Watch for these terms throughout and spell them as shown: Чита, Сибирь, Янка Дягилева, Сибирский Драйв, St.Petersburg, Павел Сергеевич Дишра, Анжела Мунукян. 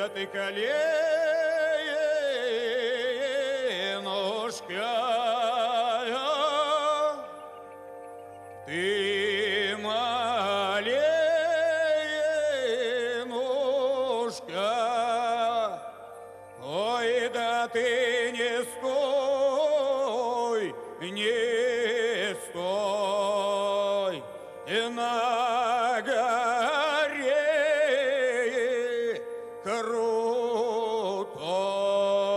да ты коленушка, ты маленушка, ой, да ты не стой, не стой на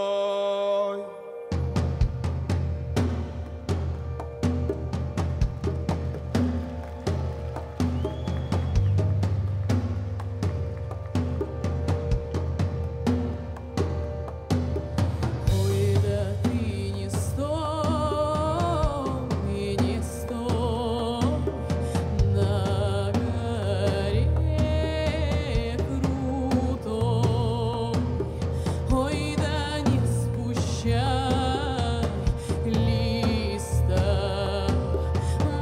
горе крутой. Ой, да ты не стой, и не стой на горе крутой. Ой, да не спущай листа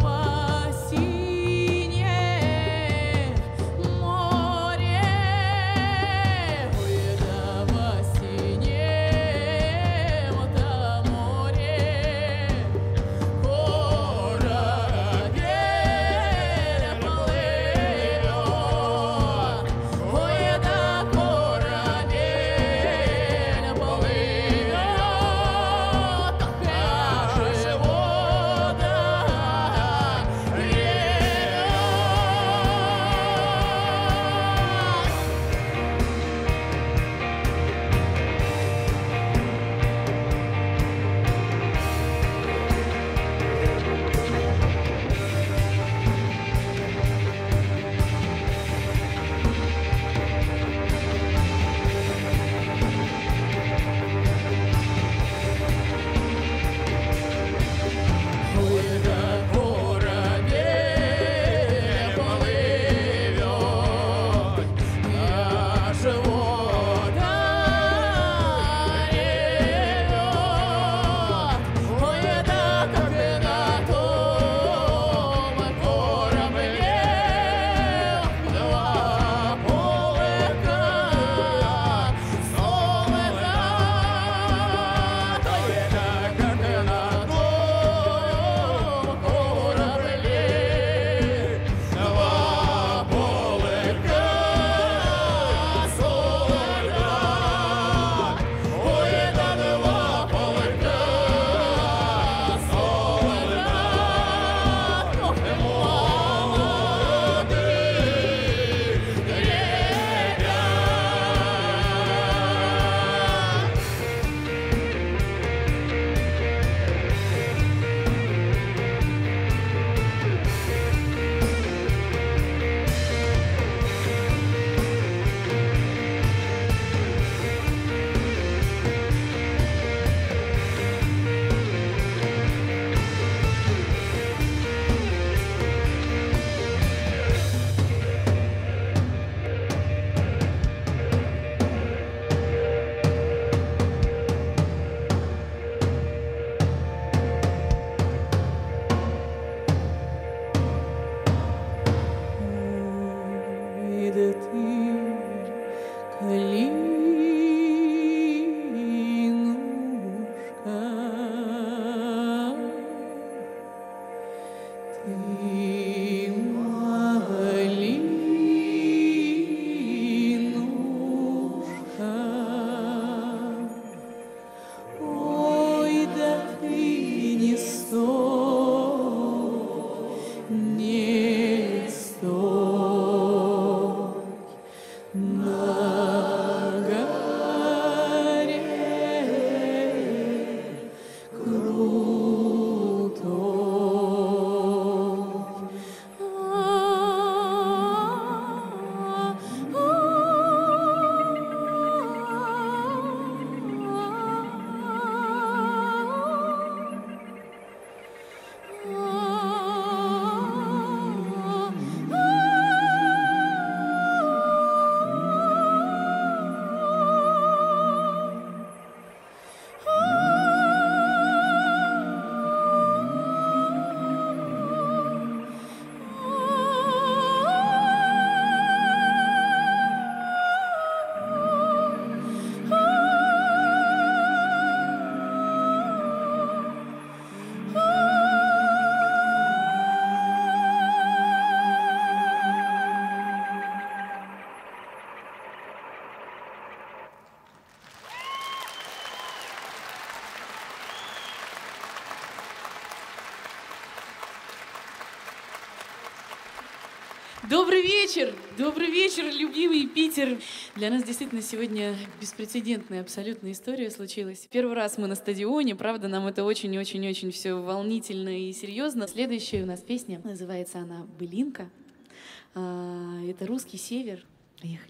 во синее море. Ой, да во синее-то море, корабель плывет. Ой, да корабель плывет, даже вода ревет. Ой, да корабель плывет, даже вода ревет. Ой, да как на том корабле два полка солнца. Ой, да как на том корабле два полка солнца. Ой, да два полка солнца. Молодых ребят. Ой, да ты коленушка, ты маленушка, ой, да ты не стой, не стой на горе крутой. Добрый вечер, любимый Питер. Для нас действительно сегодня беспрецедентная абсолютная история случилась. Первый раз мы на стадионе, правда, нам это очень-очень-очень все волнительно и серьезно. Следующая у нас песня, называется она «Былинка». Это русский север. Поехали.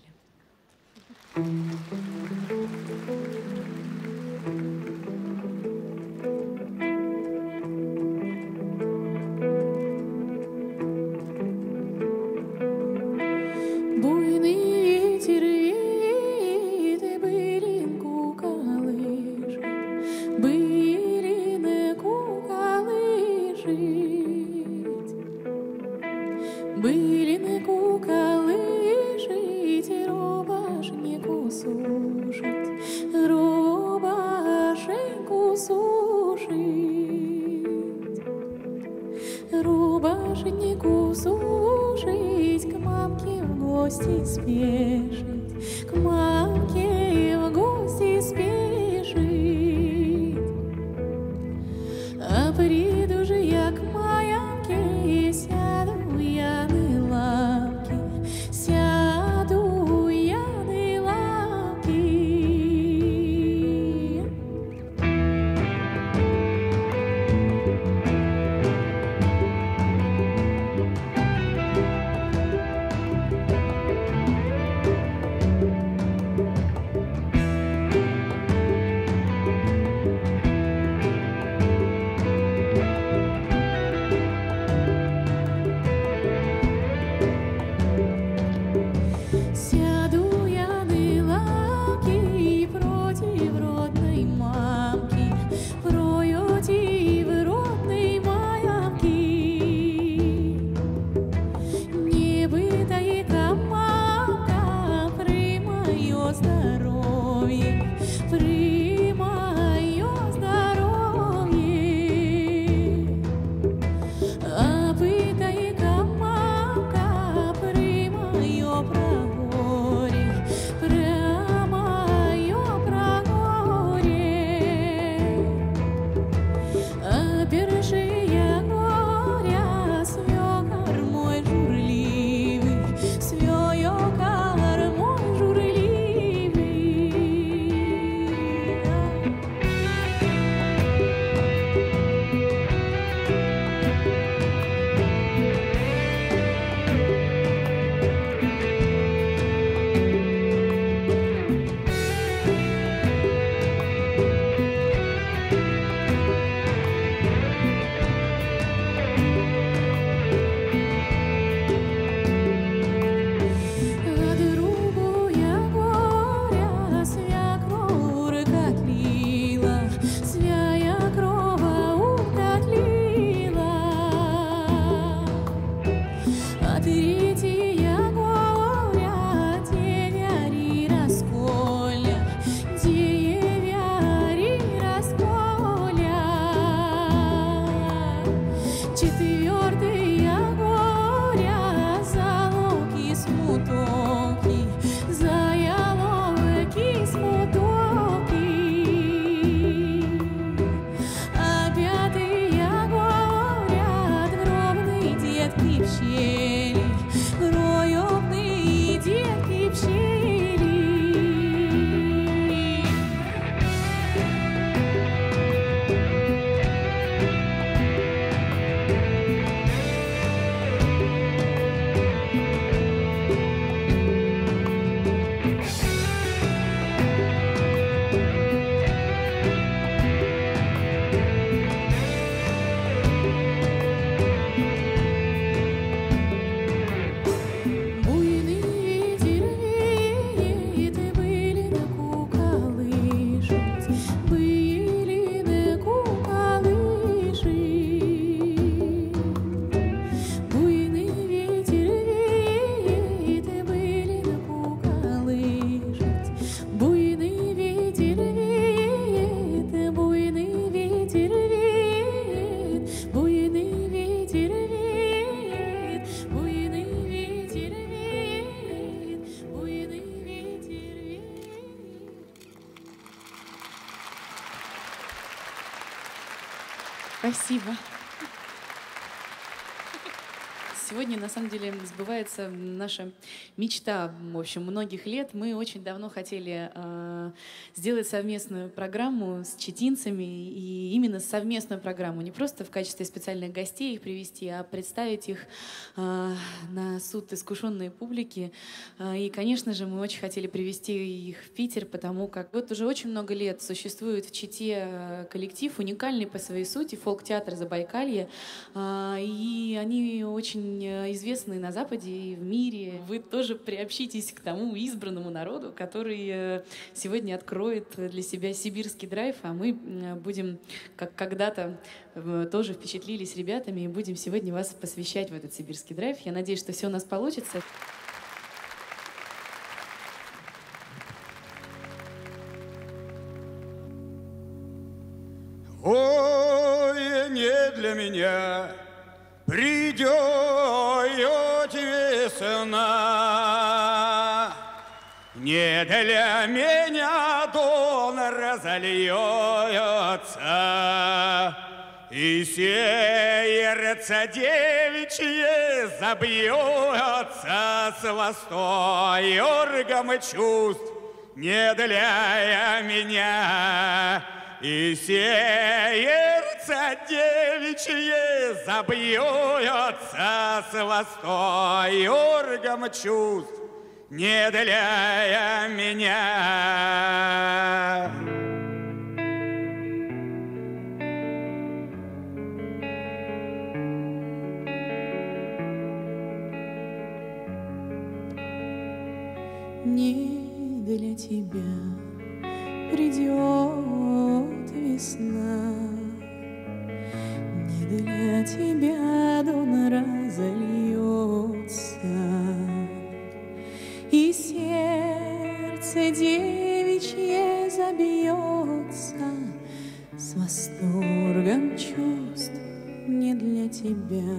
Буйный ветер веет, былинку колышет, былинку колышет, былинку колышет, рубашеньку сушит, рубашеньку сушит, рубашеньку сушить, к мамке спешить, к мамке в гости спешить. А приду же я к Маянке, сяду я на лавке. Сегодня, на самом деле, сбывается наша мечта, в общем, многих лет. Мы очень давно хотели сделать совместную программу с читинцами, и именно совместную программу. Не просто в качестве специальных гостей их привести, а представить их на суд искушенной публики. И, конечно же, мы очень хотели привести их в Питер, потому как вот уже очень много лет существует в Чите коллектив, уникальный по своей сути, фолк-театр Забайкалья. И они очень известны на Западе и в мире. Вы тоже приобщитесь к тому избранному народу, который сегодня откроет для себя сибирский драйв, а мы будем, как когда-то тоже впечатлились ребятами, и будем сегодня вас посвящать в этот сибирский драйв. Я надеюсь, что все у нас получится. Ой, не для меня придет весна, не для меня дон разольется, и сердце девичье забьется с восторгом чувств, не для меня. И сердце девичье забьется с восторгом чувств, не для меня. Не для тебя придет весна, не для тебя дон разольется, и сердце девичье забьется с восторгом чувств, не для тебя.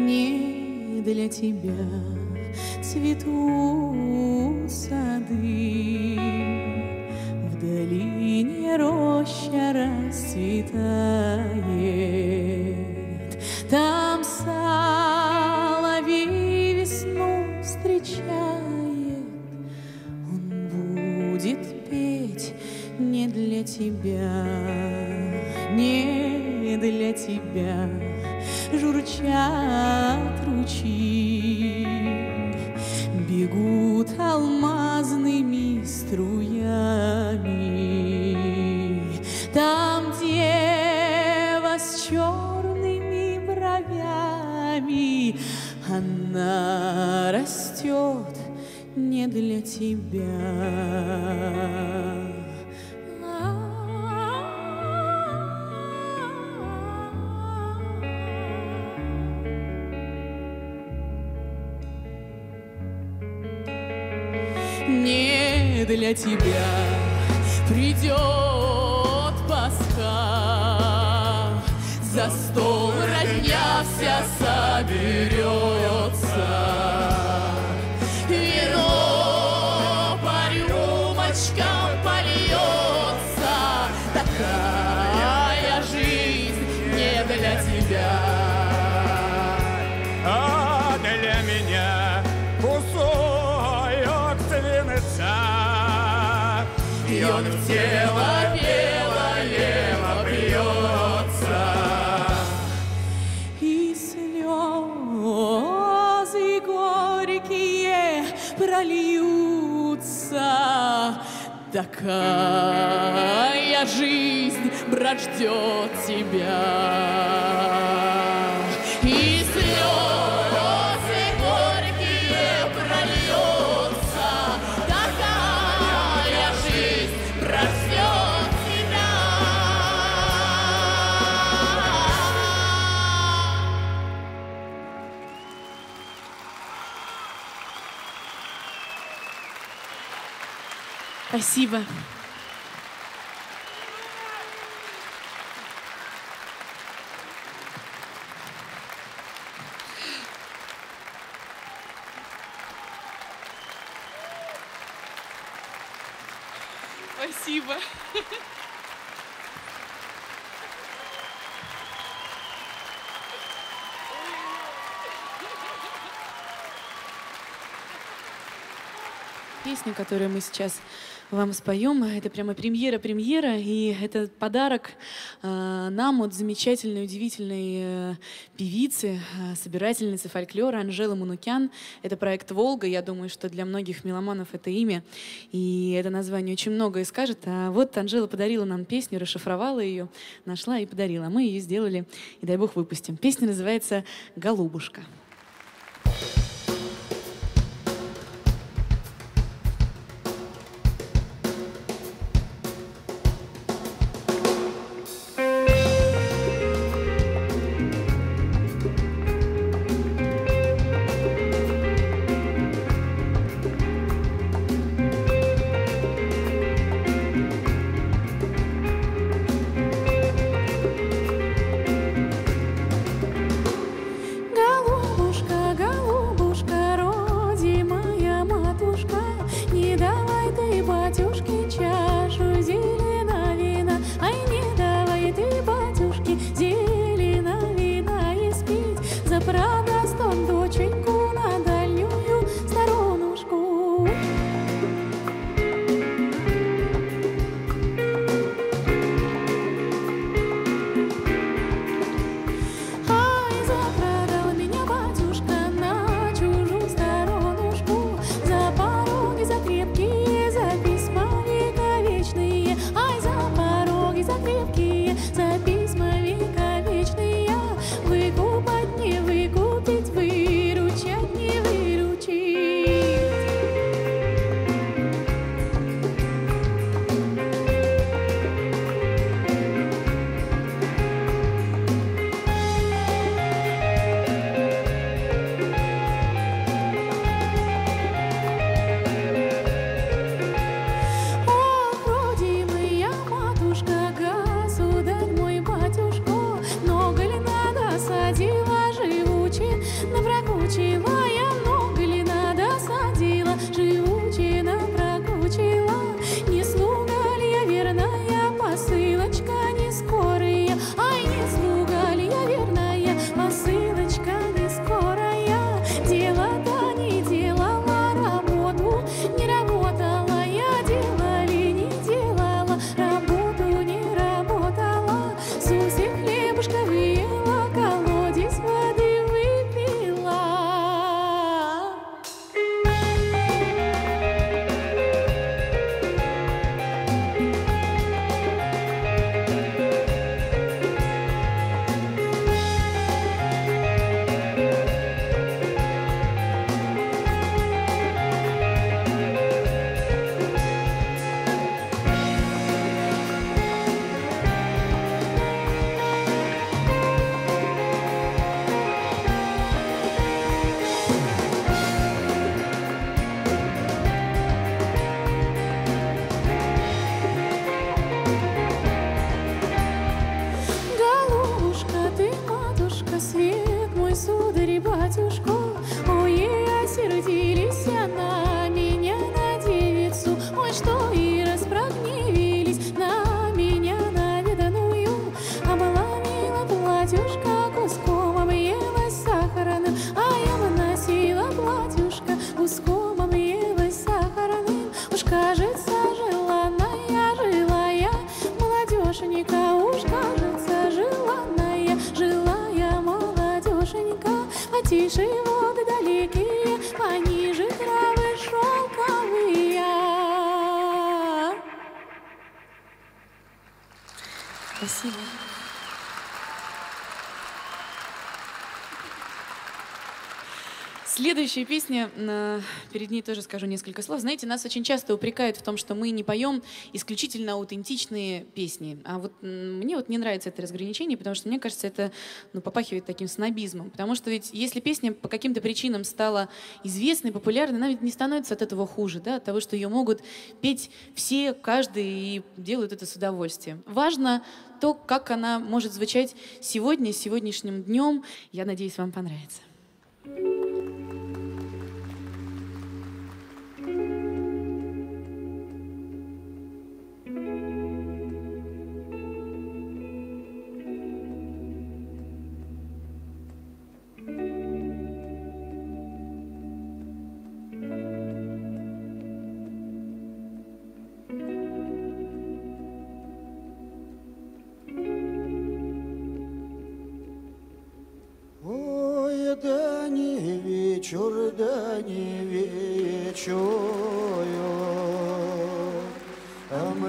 Не для тебя цветут сады, в долине роща расцветает, там соловей весну встречает, он будет петь не для тебя, не для тебя. Журчат ручьи, бегут алмазными струями. Там дева с черными бровями, она растет не для тебя. Не для тебя придет Пасха, за стол родня вся соберется, вино по рюмочкам польется, такая жизнь не для тебя. А для меня и он в тело белое бьется, и слезы горькие прольются, такая жизнь, брат, ждет тебя. И спасибо. Спасибо. Песня, которую мы сейчас вам споем, это прямо премьера, и это подарок нам от замечательной, удивительной певицы, собирательницы фольклора Анжелы Мунукян. Это проект «Волга», я думаю, что для многих меломанов это имя, и это название очень многое скажет. А вот Анжела подарила нам песню, расшифровала ее, нашла и подарила. А мы ее сделали, и дай бог выпустим. Песня называется «Голубушка». Тише воды далекие, пониже травы шелковые. Спасибо. Следующая песня, перед ней тоже скажу несколько слов. Знаете, нас очень часто упрекают в том, что мы не поем исключительно аутентичные песни. А вот мне вот не нравится это разграничение, потому что, мне кажется, это попахивает таким снобизмом. Потому что ведь если песня по каким-то причинам стала известной, популярной, она ведь не становится от этого хуже, да? От того, что ее могут петь все, каждый, и делают это с удовольствием. Важно то, как она может звучать сегодня, сегодняшним днем. Я надеюсь, вам понравится.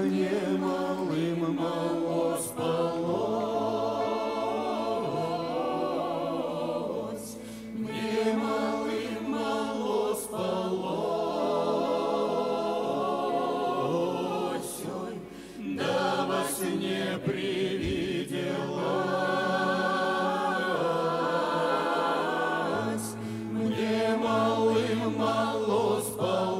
мне малым мало спалось, мне малым мало спалось, ой, да во сне привиделось, мне малым мало спалось.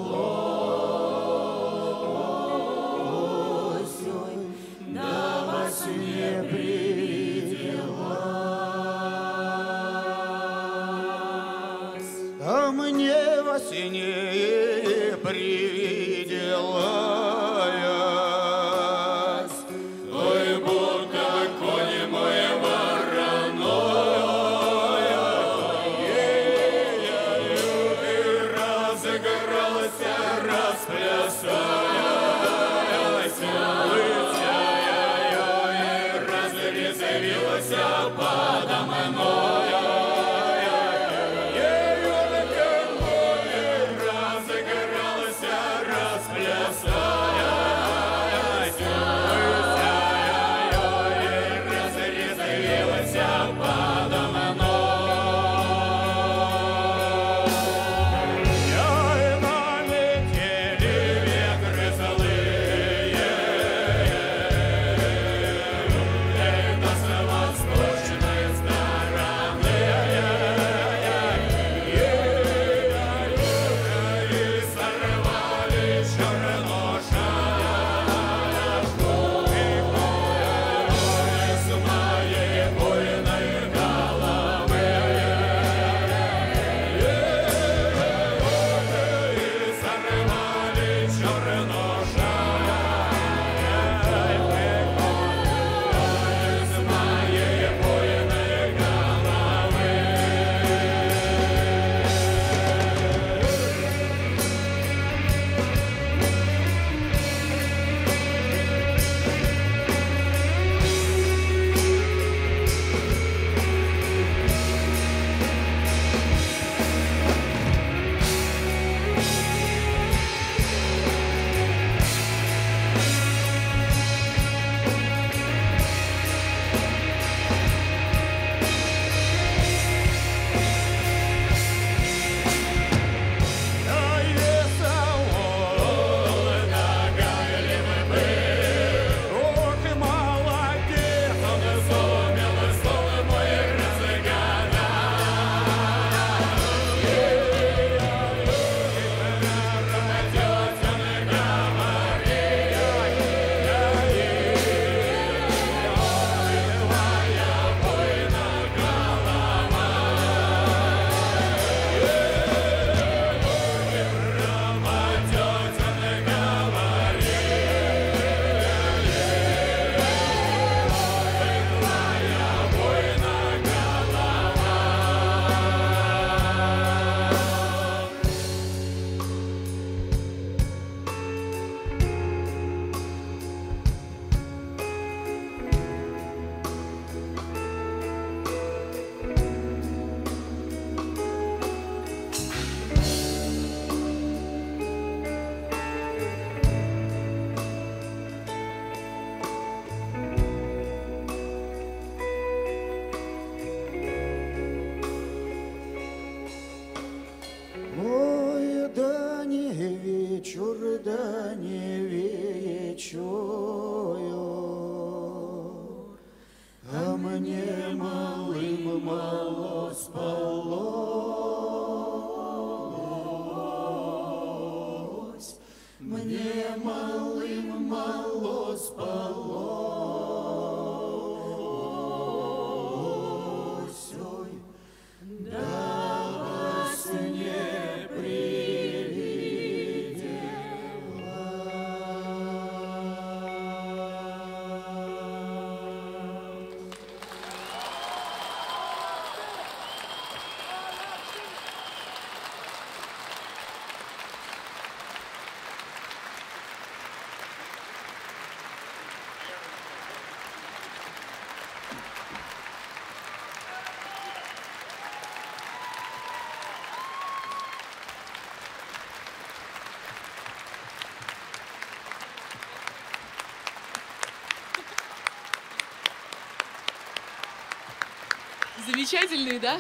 Замечательный, да?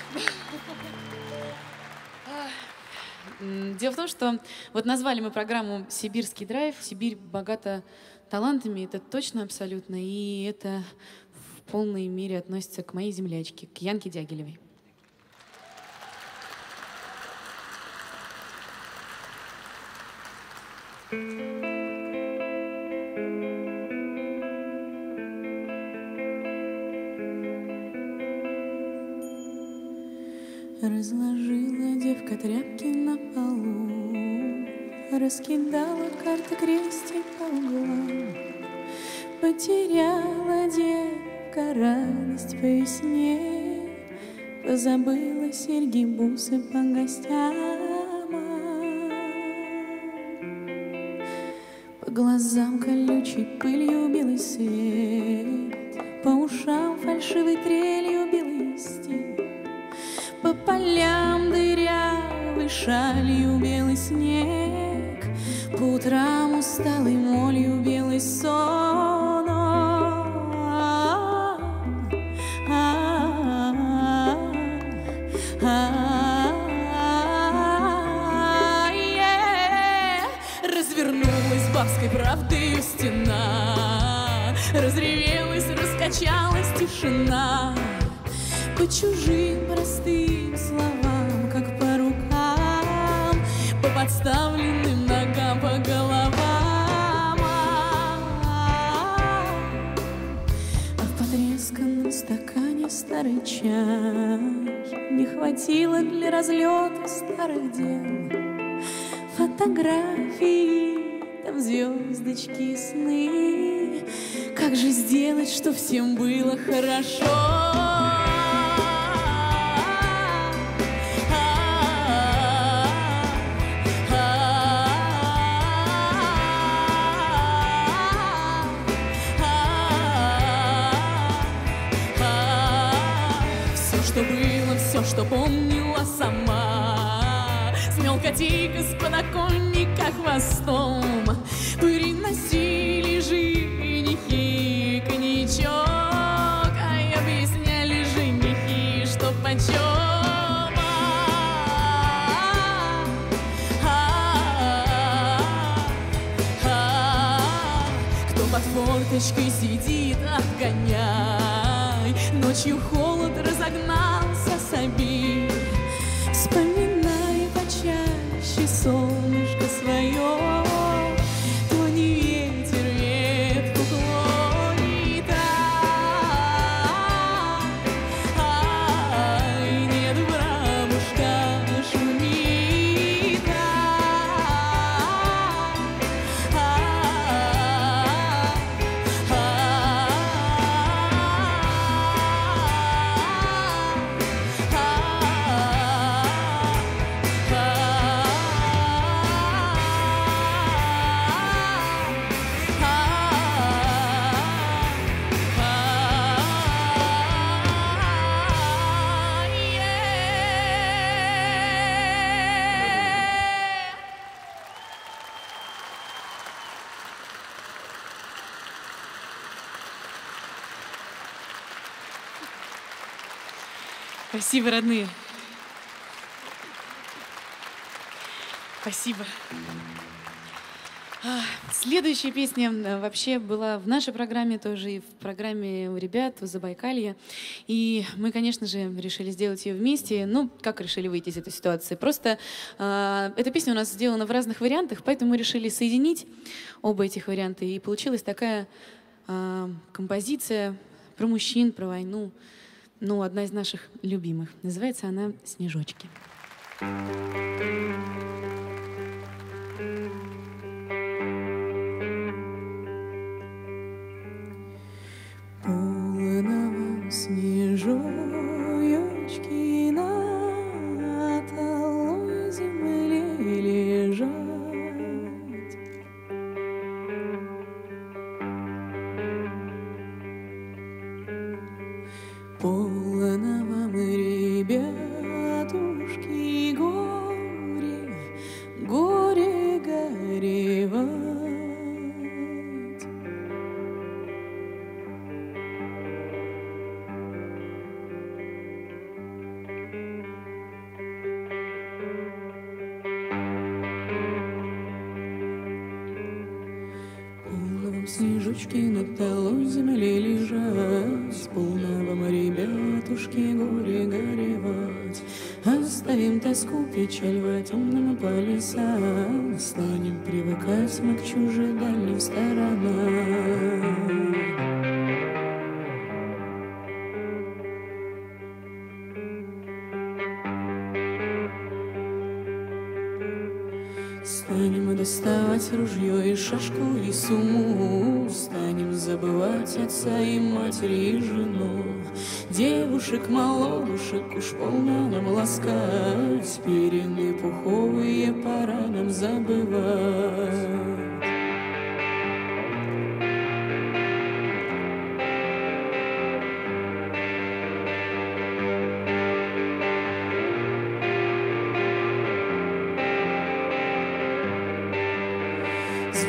Дело в том, что вот назвали мы программу «Сибирский драйв». Сибирь богата талантами, это точно абсолютно, и это в полной мере относится к моей землячке, к Янке Дягилевой. Разложила девка тряпки на полу, раскидала карты крести по углам. Потеряла девка радость по весне, позабыла серьги, бусы по гостям. По глазам колючей пылью белый свет, по ушам фальшивой трелью белый стиль. По полям дырявой шалью белый снег, по утрам усталой молью белый сон. Развернулась бабской правдой стена, разревелась, раскачалась тишина. По чужим простым словам, как по рукам, по подставленным ногам, по головам. А в потресканном стакане старый чай не хватило для разлета старых дел. Фотографии, там звездочки и сны. Как же сделать, чтоб всем было хорошо? Что помнила сама, смел котейка с подоконника хвостом. Приносили женихи коньячок, а объясняли женихи, что почем. Кто под форточкой сидит, отгоняй, ночью холод разогнался с обид. Вспоминай почаще, солнышко свое, то не ветер ветку клонит. Ай, нет, бабушка шумит. Спасибо, родные. Спасибо. Следующая песня вообще была в нашей программе тоже, и в программе у ребят, у Забайкалья. И мы, конечно же, решили сделать ее вместе. Ну, как решили выйти из этой ситуации? Просто эта песня у нас сделана в разных вариантах, поэтому мы решили соединить оба этих варианта. И получилась такая композиция про мужчин, про войну. Ну, одна из наших любимых. Называется она «Снежочки». Полыного снежочки на талой земле лежат. Полно вам, ребятушки, горе, горе горевать. снежочки на полу земли лежат, с полновом, ребятушки, горе горевать. Оставим тоску, печаль во темном полюсам, станем привыкать мы к чужим дальним сторонам. Станем доставать ружье и шашку и суму, станем забывать отца и матери и жену. Девушек молодушек уж полно нам ласкать, перины пуховые пора нам забывать.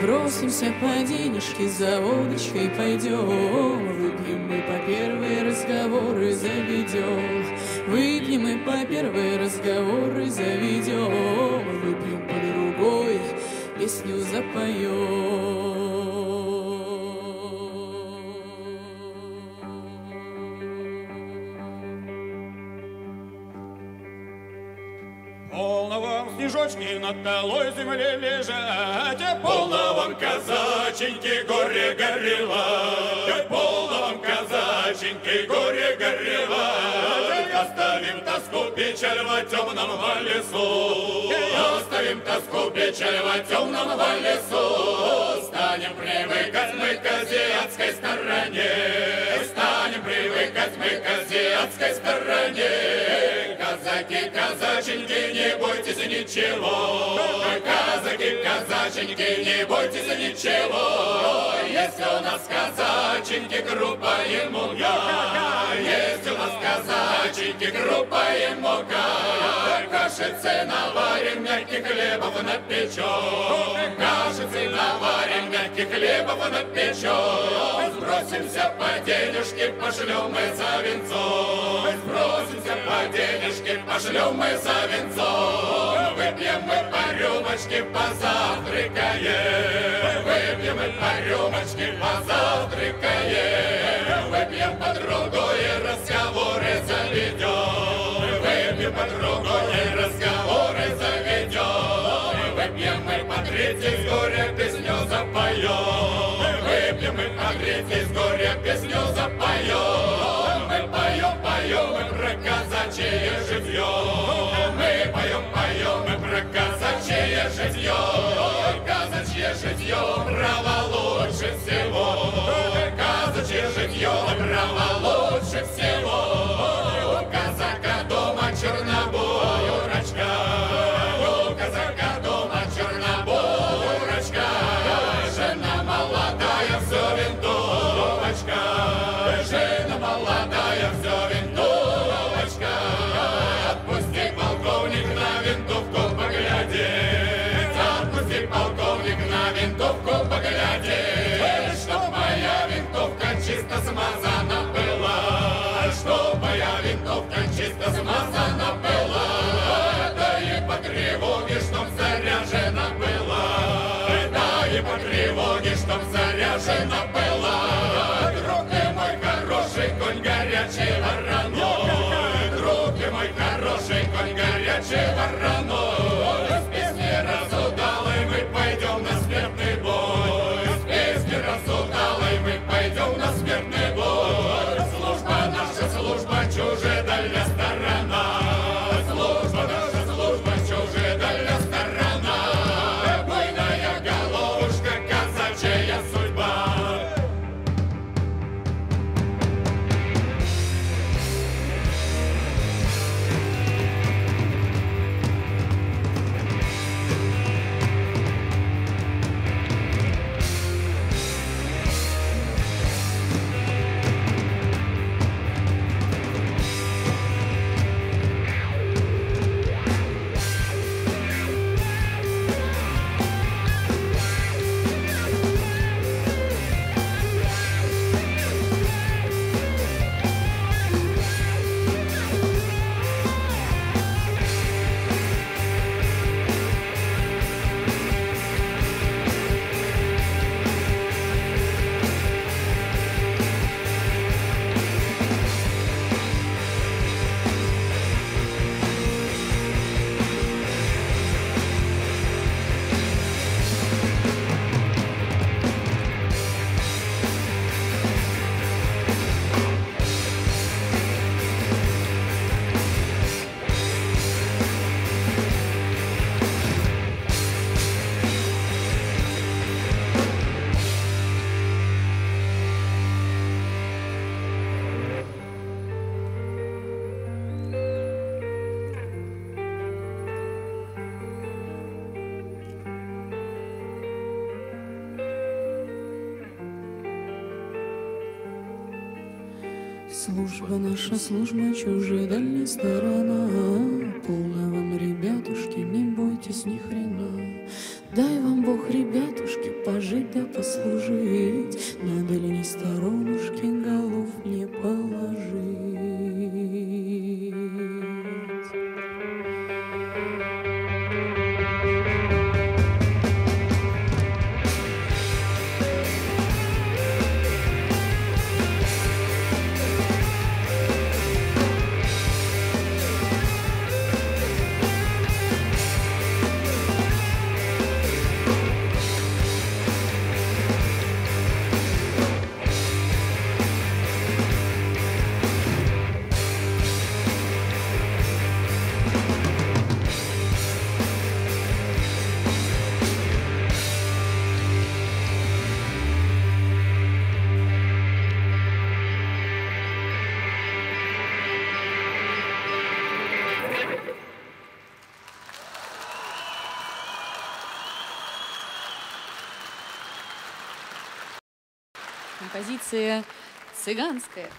Бросимся по денежке, за водочкой пойдем, выпьем мы по первые разговоры заведем. Выпьем мы по первые разговоры заведем, выпьем по другой песню запоем. Снежочки над долой земли лежат, а полно вам, казаченьки, горе горело, а полно вам, казаченьки, горе горело. Оставим тоску, печаль во темном лесу, оставим тоску, печаль во темном лесу. Станем привыкать мы к азиатской стороне, станем привыкать мы к азиатской стороне. Казаки, казаченьки, не бойтесь ничего. Казаки, казаченьки, не бойтесь ничего. Если у нас казаченьки, группа и мука, если у нас казаченьки, группа и мука, кашицы наварим, мягких хлебов напечем, кашицы наварим, мягких хлебов напечем. Сбросимся по денежке, пошлем мы за венцом, сбросимся по денежке, пошлем мы за венцом. Выпьем мы по рюмочке, позавтракаем, выпьем мы по рюмочке, позавтракаем. Выпьем по другое, разговоры заведем, выпьем по другое, разговоры заведем. Выпьем мы по третьей с горя песню запоем, выпьем мы по третьей с горя песню запоем. Мы поем, поем мы про казачье житье, мы поем, поем мы про казачье житье. Казачье житье право лучше всего, казачье житье право лучше всего. У казака дома чернобурочка, у казака дома чернобурочка, жена молодая все винтовочка, жена молодая все винтовочка. Отпусти, полковник, на винтовку поглядеть, отпусти, полковник, на винтовку поглядеть, чтоб моя винтовка чисто смазана была, чтоб моя винтовка чисто смазана была, да и по тревоге, чтоб заряжена была, да и по тревоге, чтоб заряжена была. Друг ты мой хороший, конь горячий вороной, друг ты мой хороший, конь горячий вороной. С песни разудалой мы пойдем на смертный бой, с песни разудалой мы пойдем на смертный бой. Служба наша, служба чужая дальняя сторона, служба наша, служба чужая дальняя сторона. Буйная головушка, казачья судьба. Служба наша, служба чужая, дальняя сторона. Полно вам, ребятушки, не бойтесь ни хрена. Дай вам Бог, ребятушки, пожить да послужить. На дальней сторонушке голов не положить. Композиция цыганская.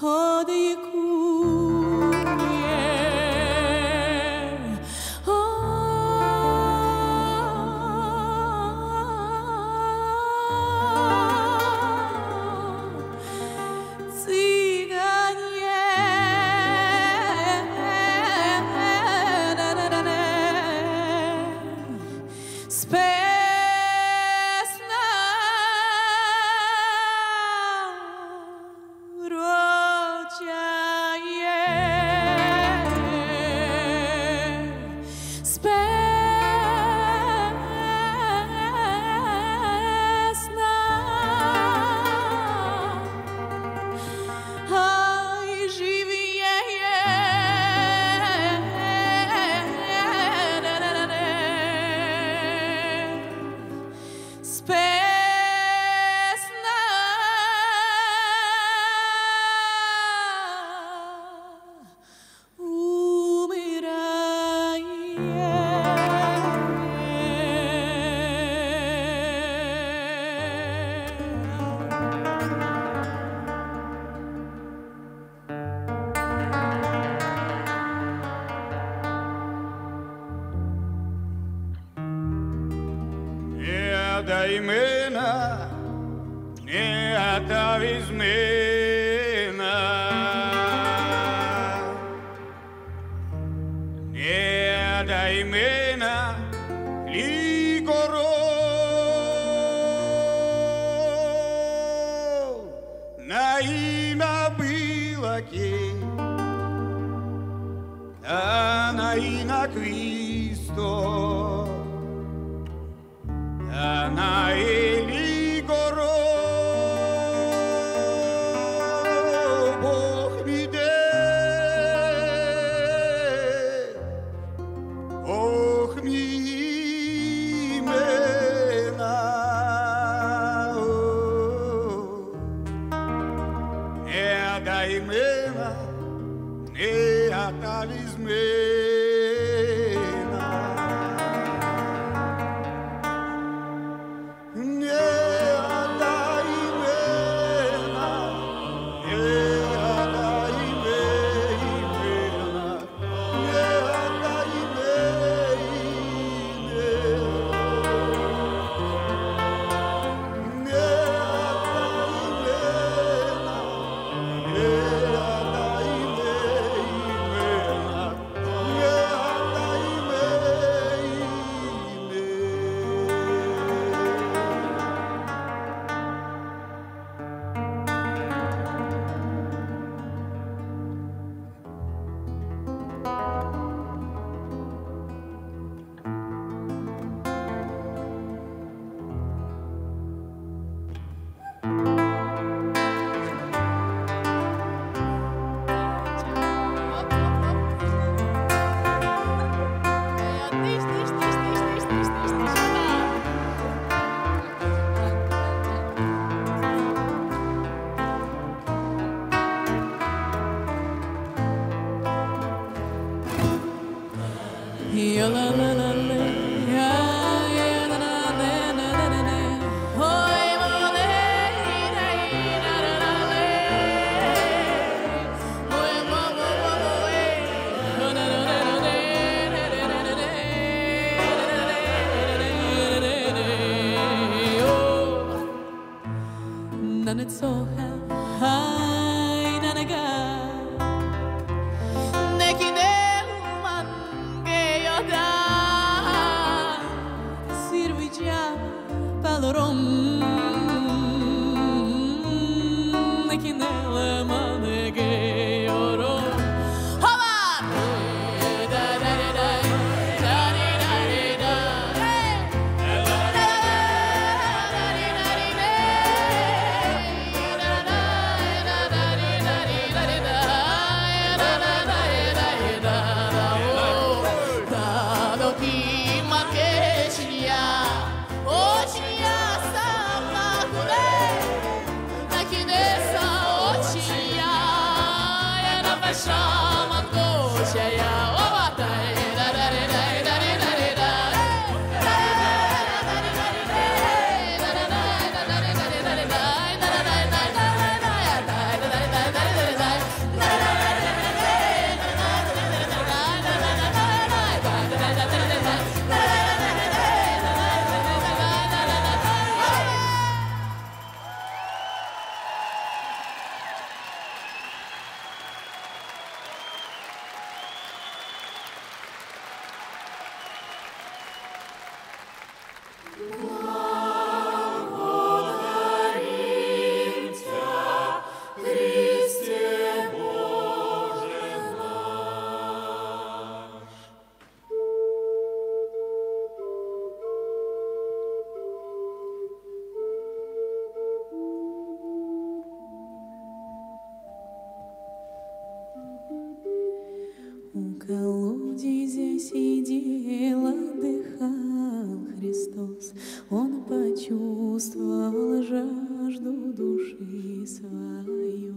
Ходи к Очень я сидел, отдыхал Христос, Он почувствовал жажду души своей.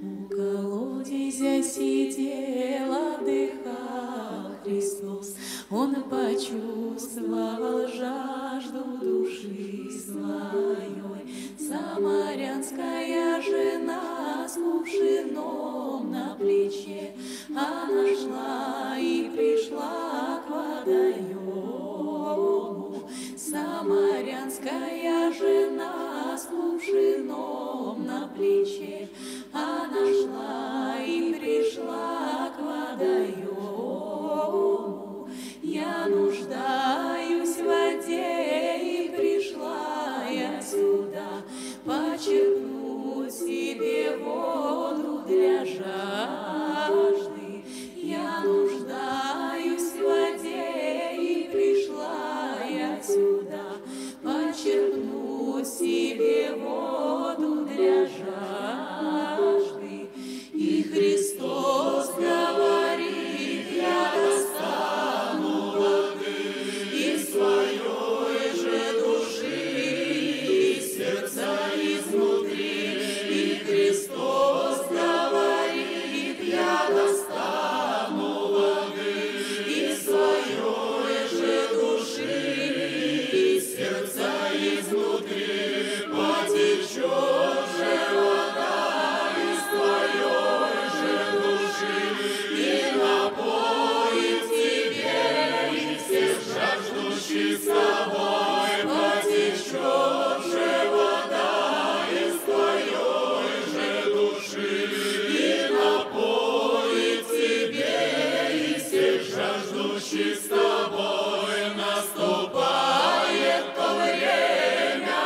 У колодезя сидел, отдыхал Христос, Он почувствовал жажду души своей. Самарянская жена с кувшином на плече, она шла и пришла к водоему. Самарянская жена с кувшином на плече, она шла и пришла к водоему. Я нуждаюсь в воде, и пришла я сюда почерпнуть себе воду для жажды. Я нуждаюсь в воде, и пришла я сюда почерпнуть себе воду для жажды. И Христос говорит: я достану воды из своей же души, из сердца изнутри. И Христос говорит: я достану изнутри, потечет же вода из твоей же души, и напоит тебе и всех жаждущих с тобой. Потечет же вода из твоей же души, и напоит тебе и всех жаждущих с тобой. Наступает то время,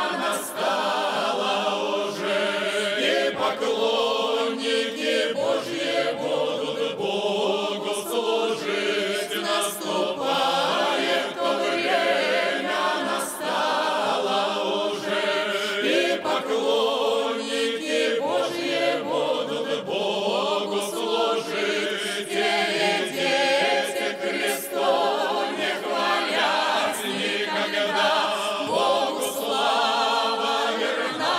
поклонники Божьи будут Богу служить. Наступает то время, настало уже, и поклонники Божьи будут Богу служить. Дети Христом не хвалятся никогда, Богу слава верна.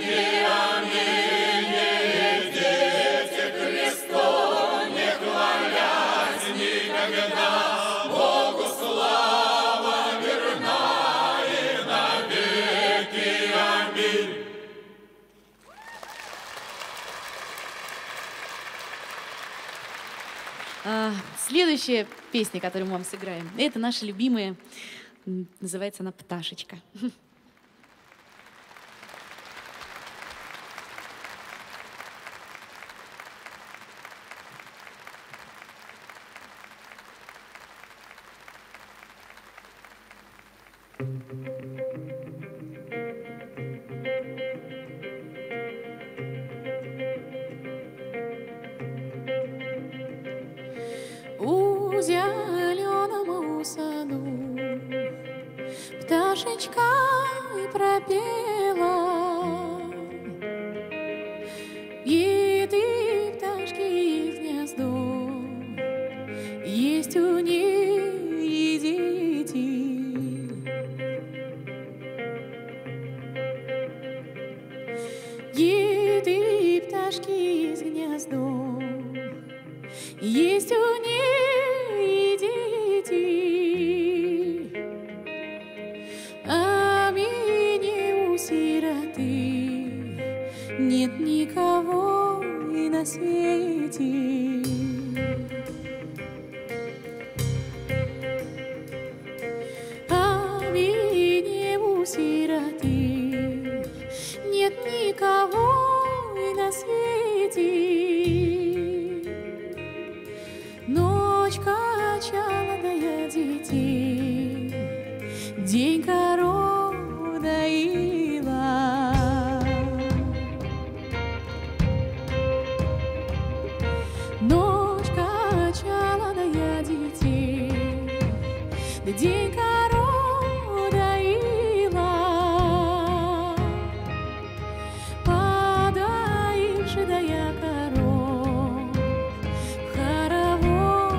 Никогда Богу слава верна и навеки. Аминь. Следующая песня, которую мы вам сыграем, это наша любимая. Называется она «Пташечка». У зеленому саду пташечка пропела, и ты, пташки, их гнездо, есть у них и дети. Еды, пташки из гнездо, есть у нее дети. А мне у сироты нет никого и на свете. А мне у сироты нет никого и на свете. Ночь качала доя детей, день коров доила. Ночь качала доя детей, день коров доила. Падаешь, да я коров, хоровод.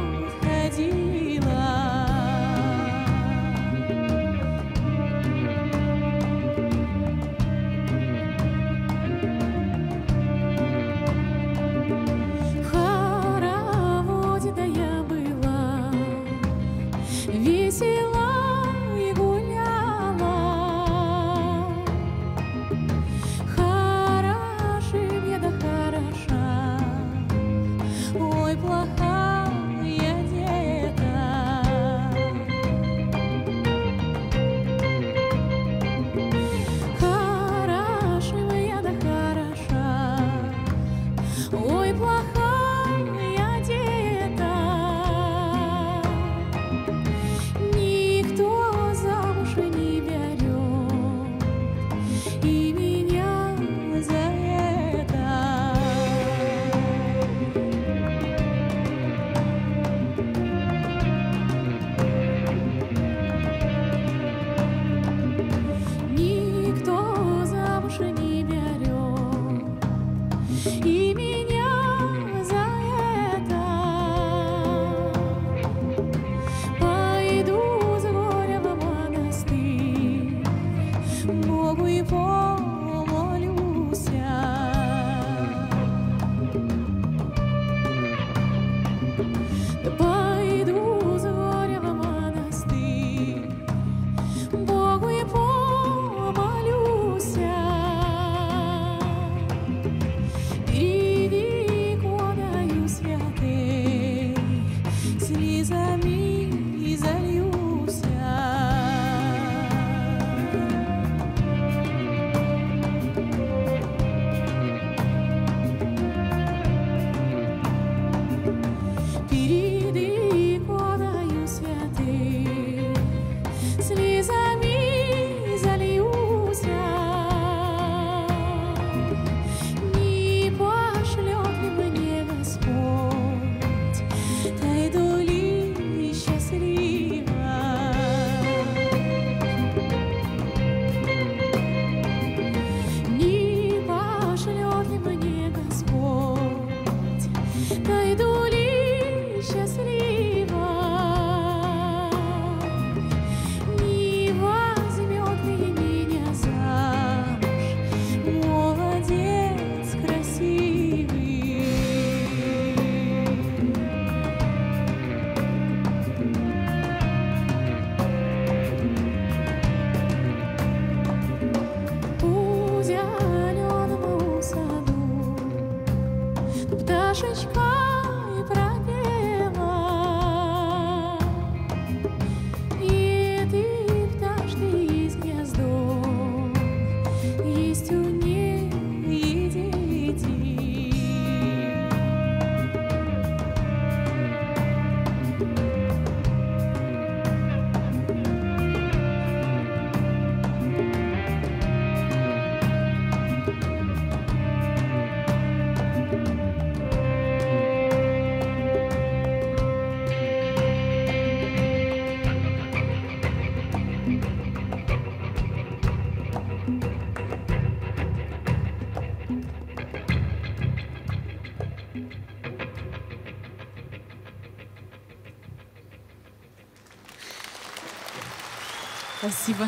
чашечка и пропела, и ты пташки из гнездов, есть у ней и дети. Спасибо.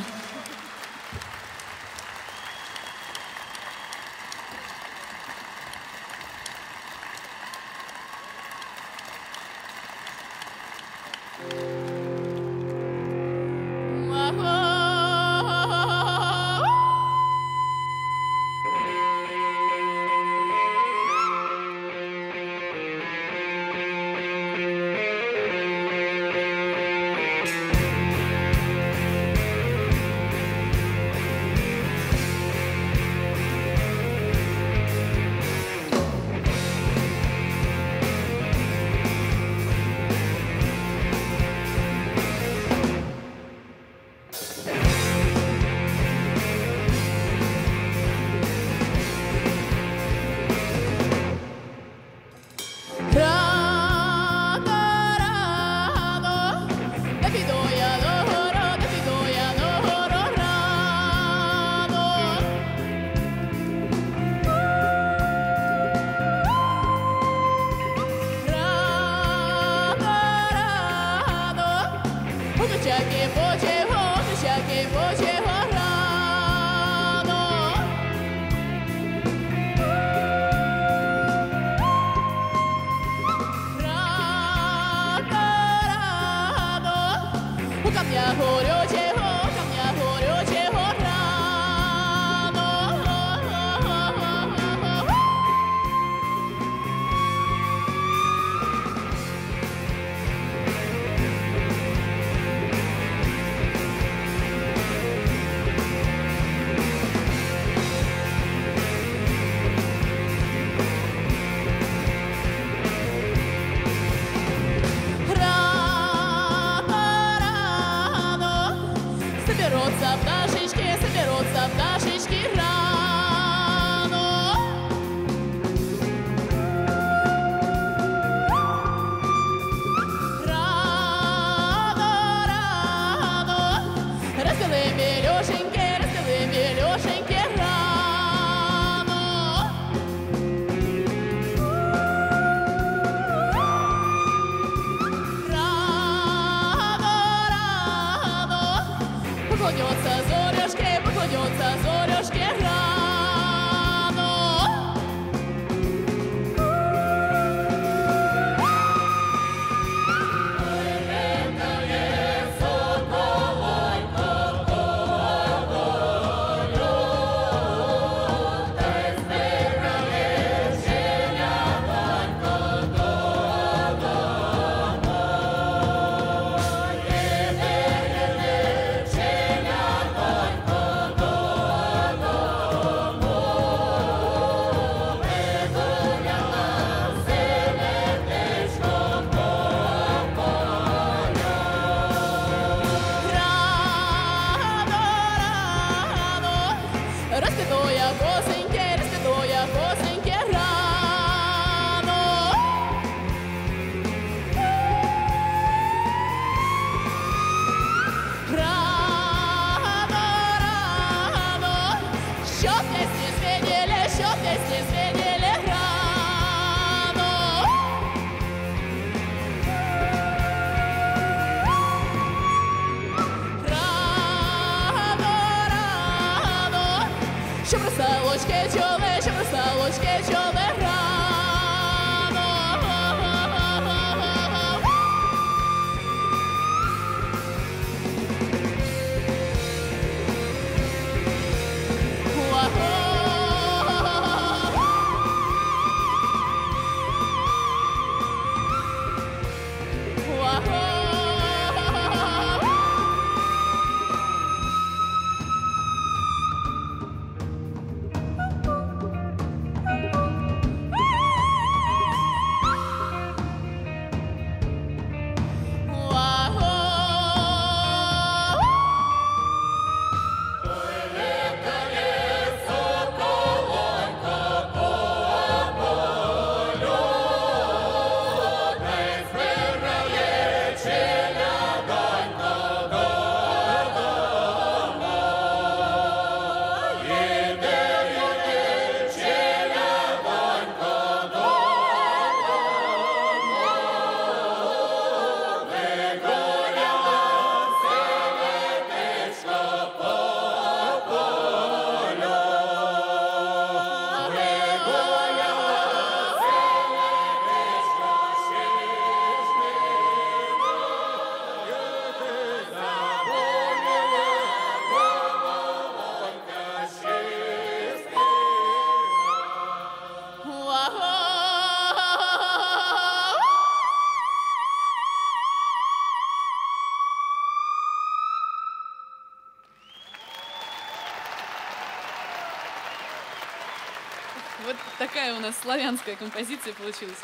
Вот такая у нас славянская композиция получилась.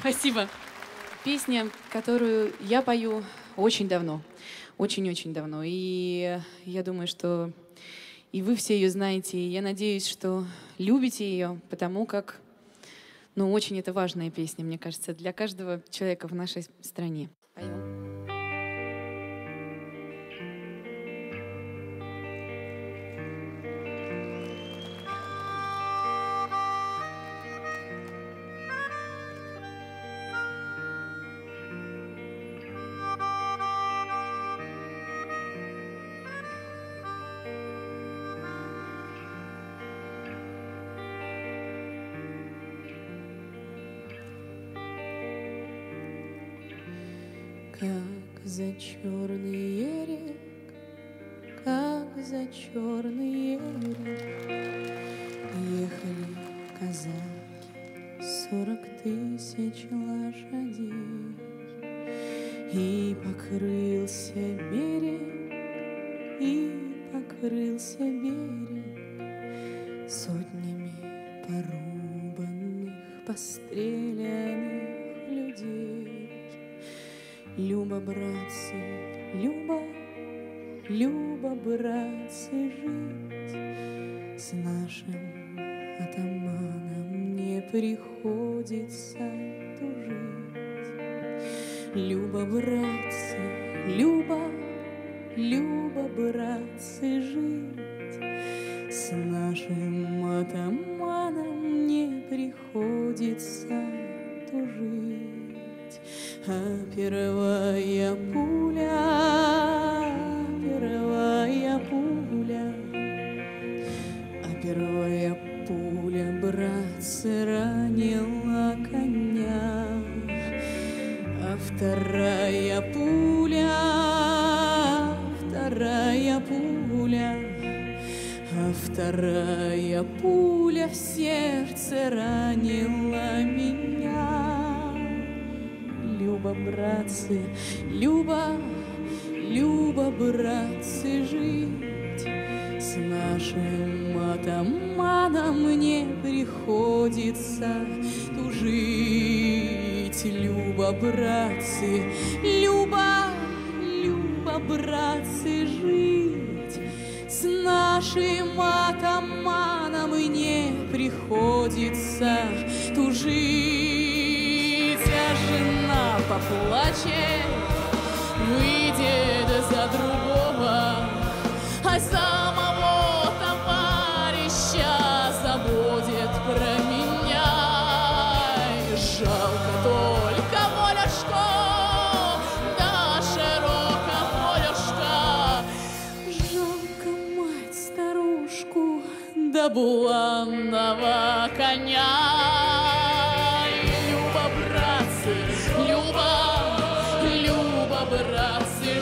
Спасибо. Песня, которую я пою очень давно. Очень-очень давно. И я думаю, что и вы все ее знаете. И я надеюсь, что любите ее, потому как, ну, очень это важная песня, мне кажется, для каждого человека в нашей стране. Поем. Как за черный берег, как за черный берег ехали казаки 40 тысяч лошадей, и покрылся берег, сотнями порубанных, пострелянных людей. Люба, братцы, Люба, братцы, жить с нашим атаманом не приходится тужить. Люба, братцы, братцы, жить с нашим атаманом не приходится тужить. А первая пуля, братцы, ранила коня. А вторая пуля, в сердце ранила меня. Люба, братцы, братцы, жить с нашим атаманом не приходится тужить. Люба, братцы, братцы, жить с нашим атаманом не приходится тужить. Жена поплачет, выйдет за другого, а самого товарища забудет про меня. Жалко только Волюшку, да, широко Волюшка. Жалко мать-старушку, да буланного коня.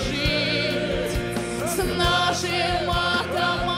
Жить с нашим атаманом.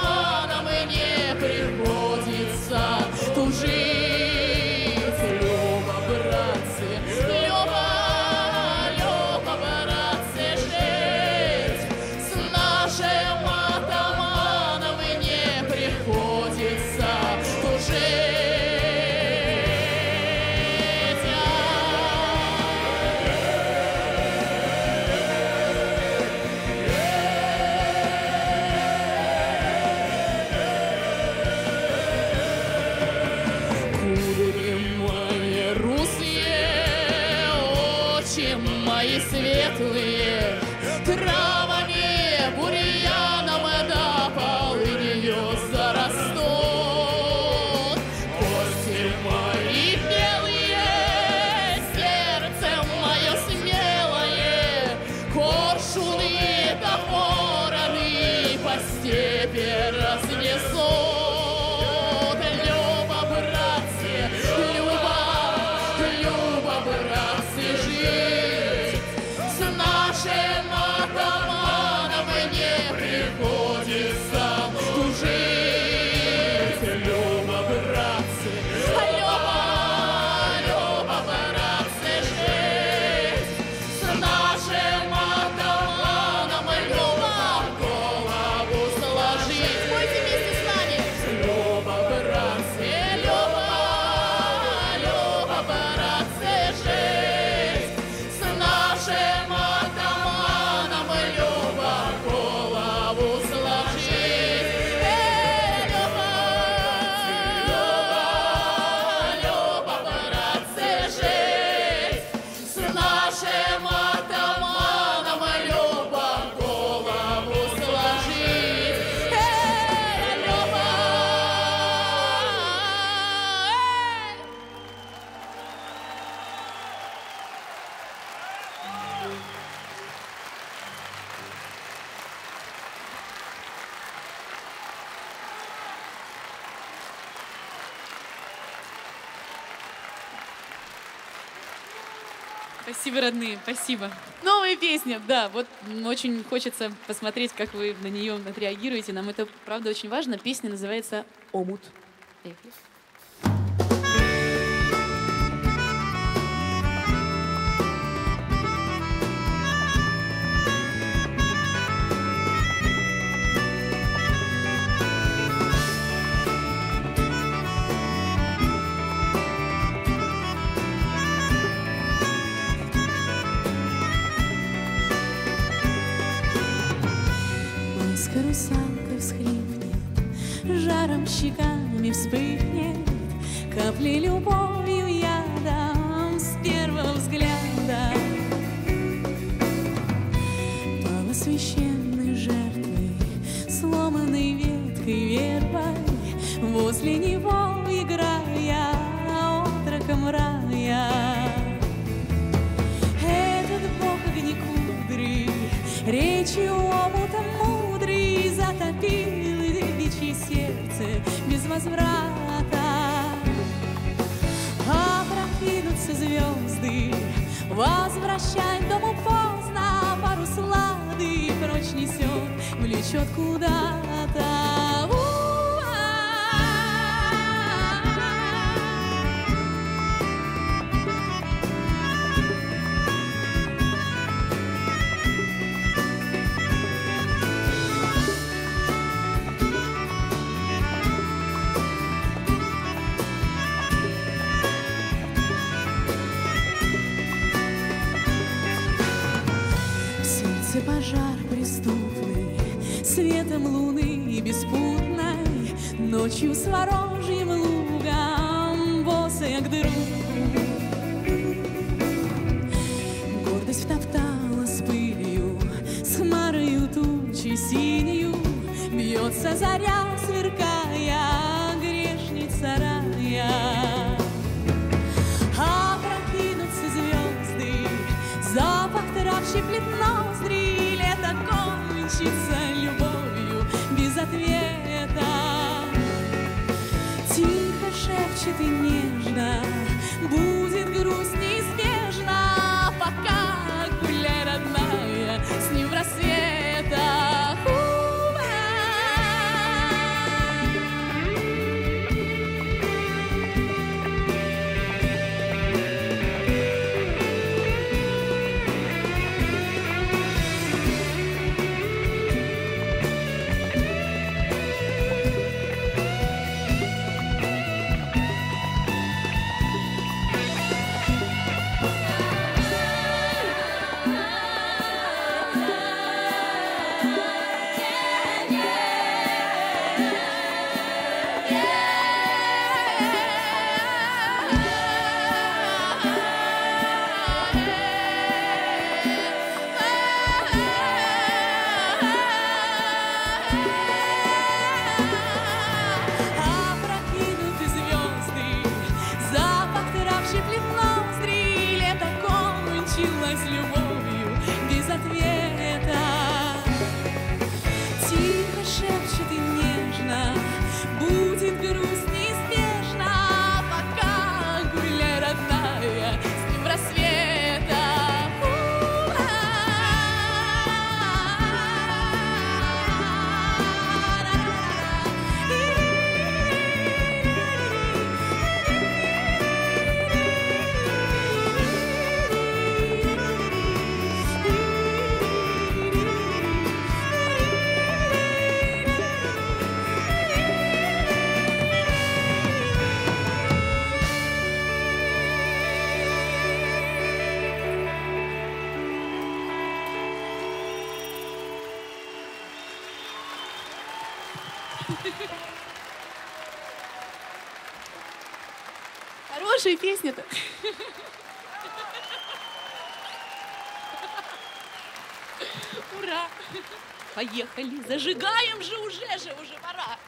Спасибо, родные, спасибо. Новая песня, да, вот очень хочется посмотреть, как вы на нее отреагируете. Нам это, правда, очень важно. Песня называется «Омут». Русалка всхлипнет, жаром щеками вспыхнет, капли любовью ядом с первого взгляда. Пала священной жертвы, сломанной веткой вербой, возле него играя отроком рая. Этот бог огни кудры речью омутом мудрый затопил девичье сердце без возврата. Опрокинутся звезды, возвращай дому поздно, парус лады прочь несет, влечет куда-то. Пожар преступный, светом луны и беспутной, ночью с ворожьим лугом босая к дыру. Гордость втоптала с пылью, с хмарою тучи синью, бьется заря, сверкая, грешница рая. Опрокинутся звезды, запах трав щиплет ноздри, любовью без ответа. Тихо шепчет и нежно, будет грусть неизбежна, пока гуляй, родная, с ним в рассветах. Хорошая песня-то. Ура! Поехали, зажигаем же, уже пора.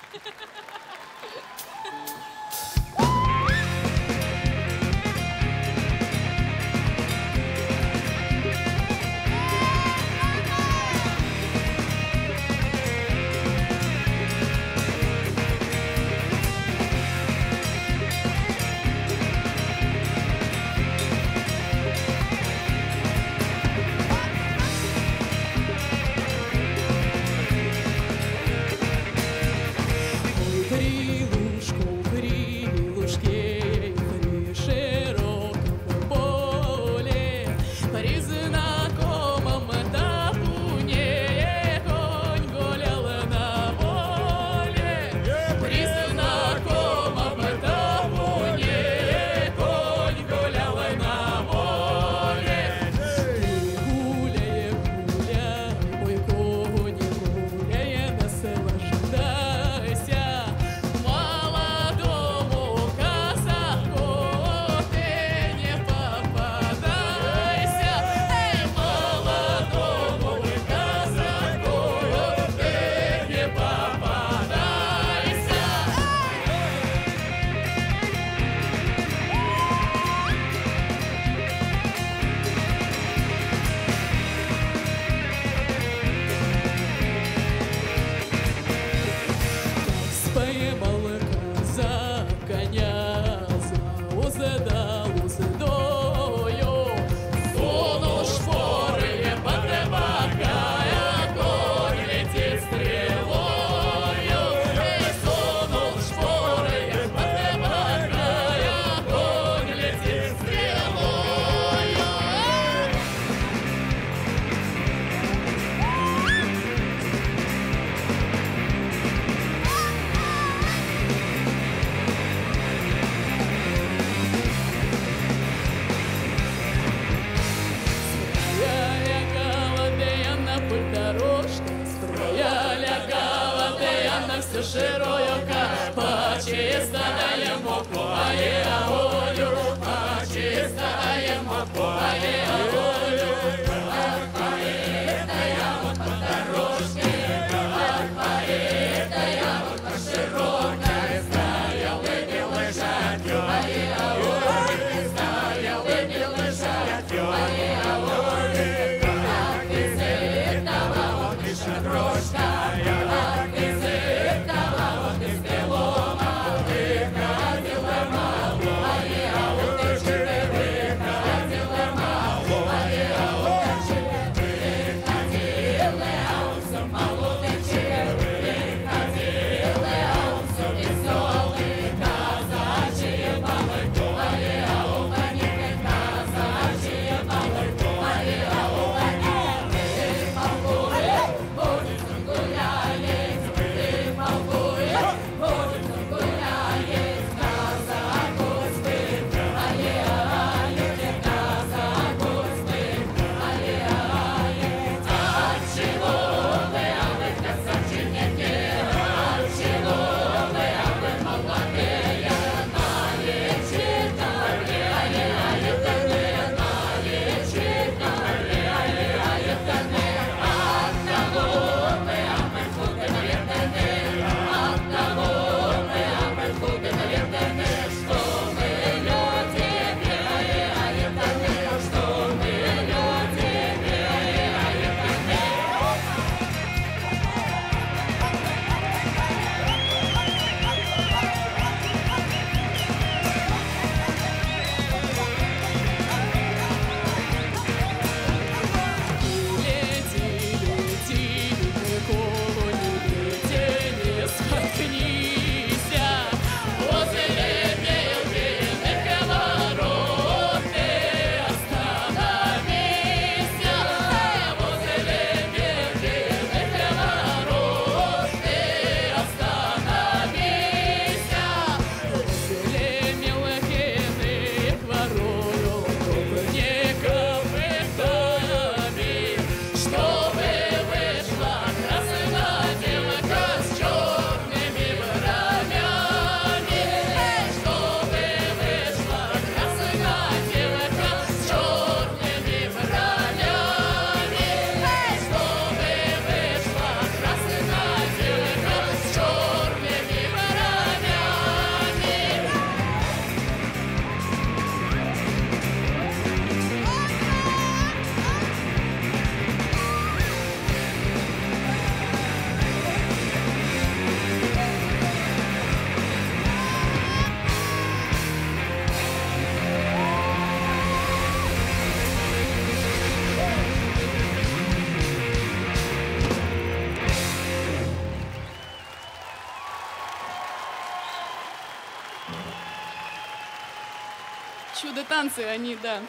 Танцы, они, да,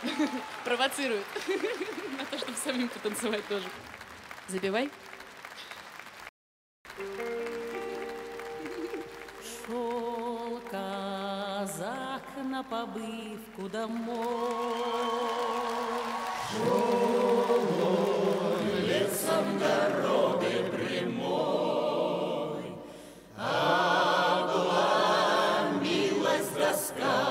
провоцируют на то, чтобы самим потанцевать тоже. Забивай. Шел казак на побывку домой. Шел он лесом дороги прямой, обломилась доска. Спасибо.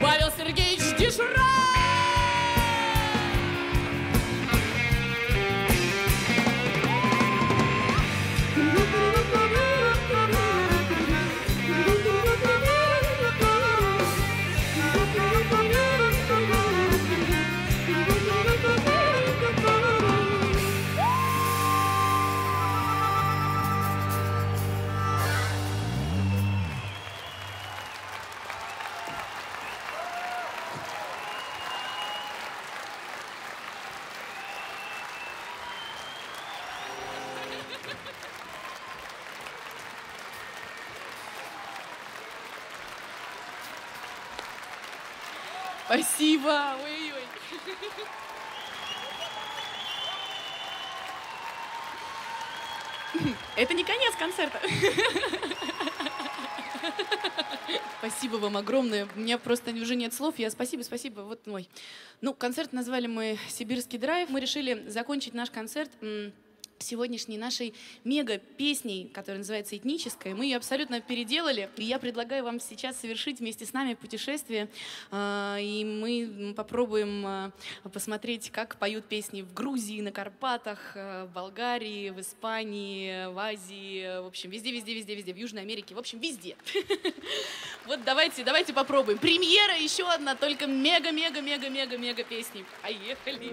Павел Сергеевич Дишра. Спасибо! Ой-ой-ой. Это не конец концерта. Спасибо вам огромное. У меня просто уже нет слов. Я спасибо. Вот мой. Ну, концерт назвали мы «Сибирский драйв». Мы решили закончить наш концерт сегодняшней нашей мега-песней, которая называется «Этническая». Мы ее абсолютно переделали, и я предлагаю вам сейчас совершить вместе с нами путешествие, и мы попробуем посмотреть, как поют песни в Грузии, на Карпатах, в Болгарии, в Испании, в Азии, в общем, везде, в Южной Америке, в общем, везде. Вот давайте попробуем. Премьера еще одна, только мега-мега-мега-мега-мега песни. Поехали!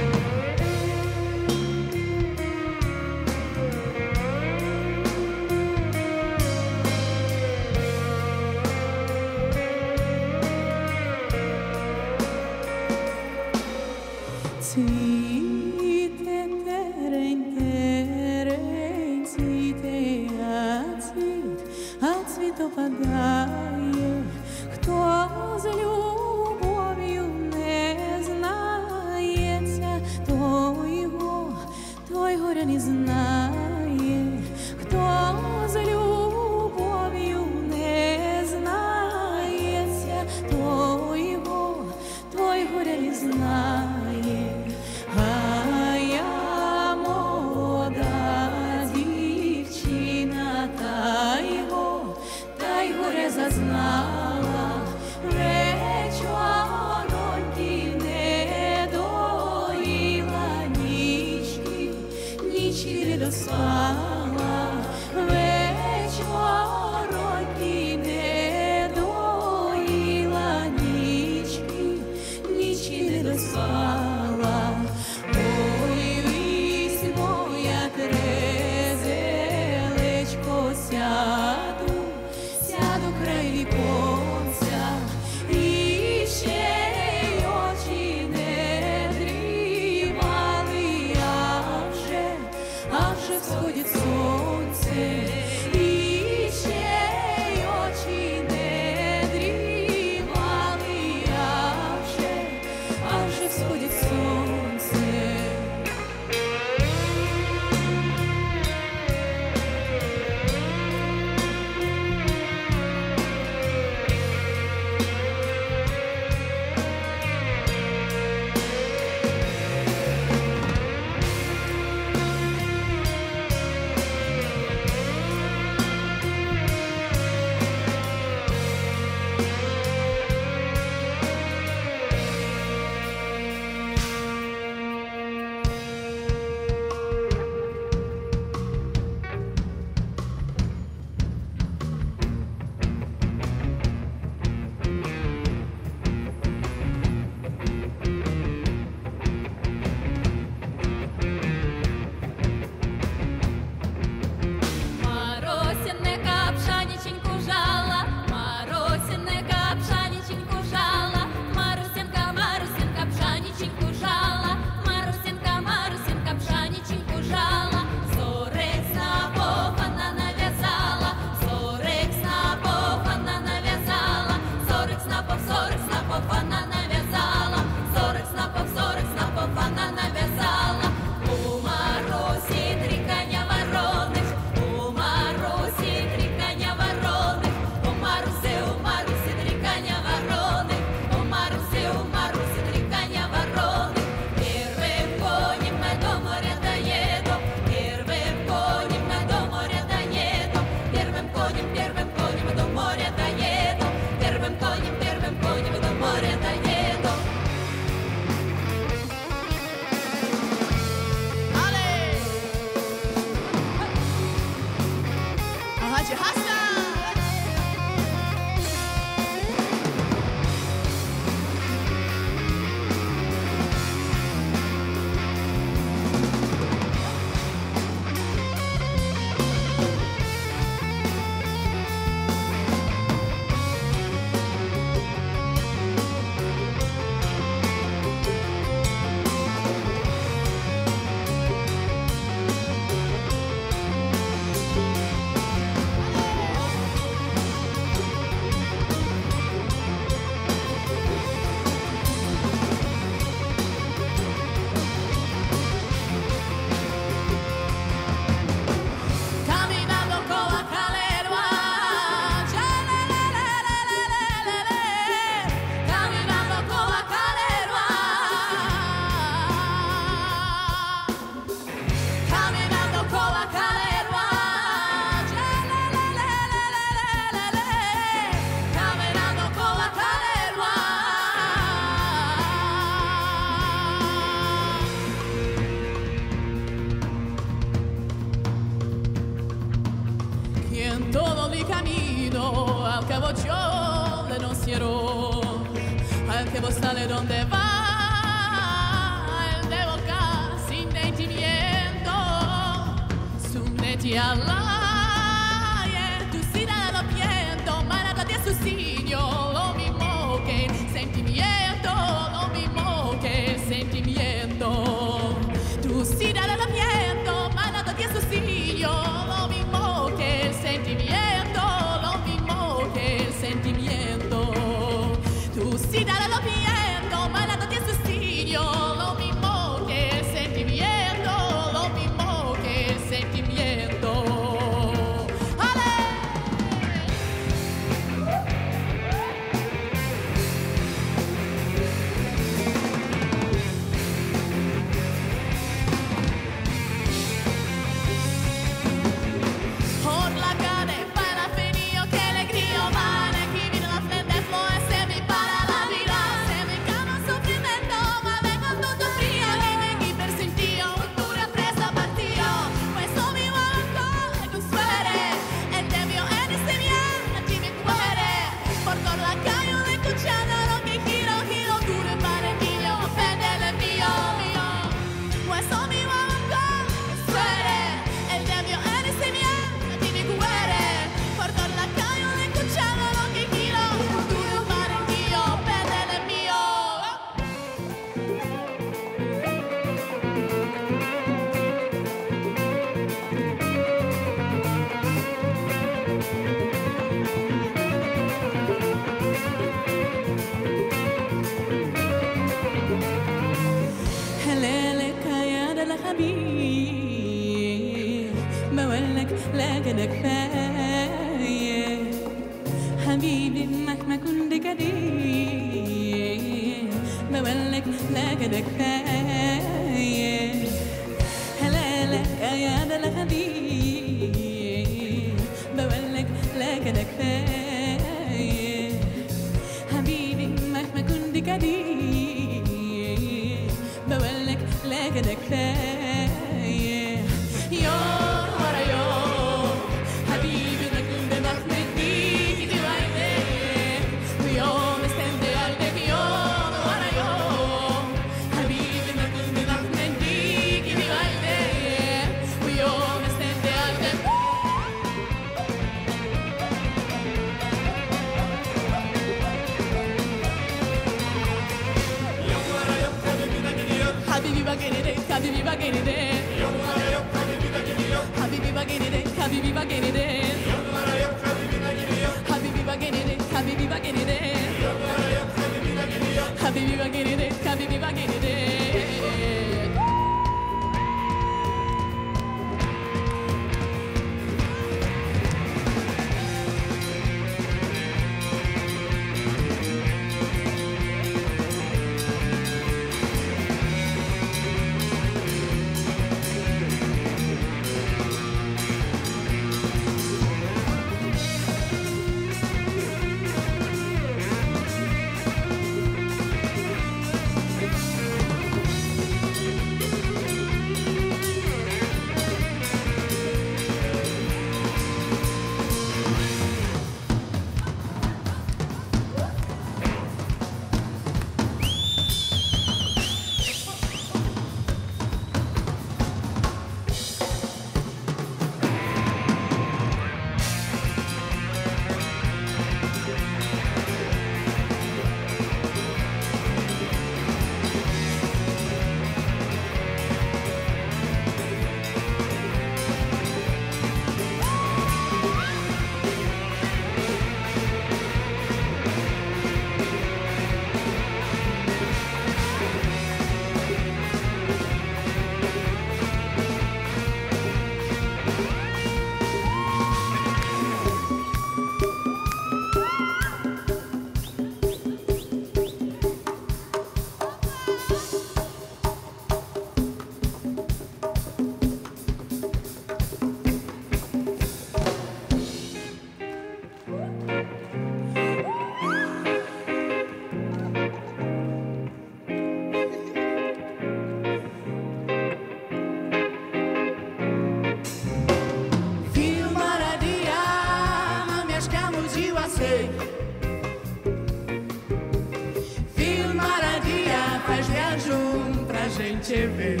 девять.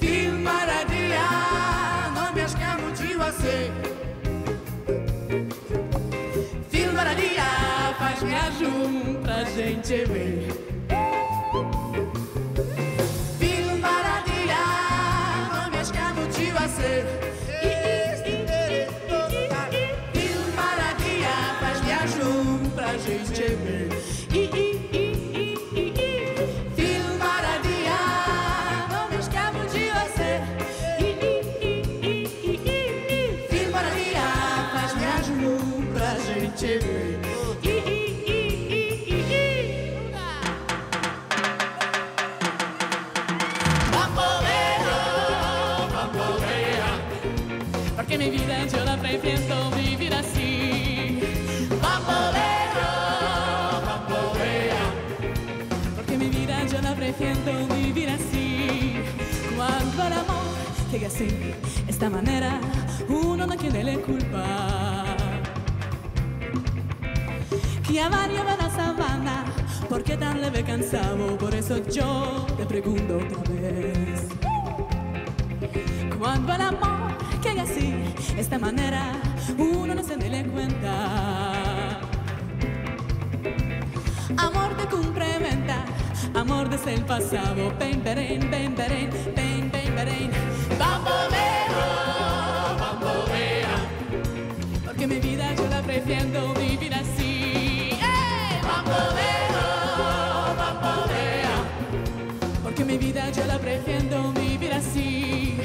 Фильм родила, но мешкам училась. Фильм родила, пошмяжу про жен девять. Фильм родила, но мешкам училась. Así, esta manera uno no tiene la culpa que a varios va la sabana porque tan leve cansado por eso yo te pregunto otra vez cuando el amor que haga así esta manera uno no se le cuenta amor de complementa amor desde el pasado ven ven ven ven ven ven. Bamboleo, bambolea, porque mi vida yo la prefiero vivir así. ¡Hey! Bamboleo, bambolea, porque mi vida yo la prefiero vivir así.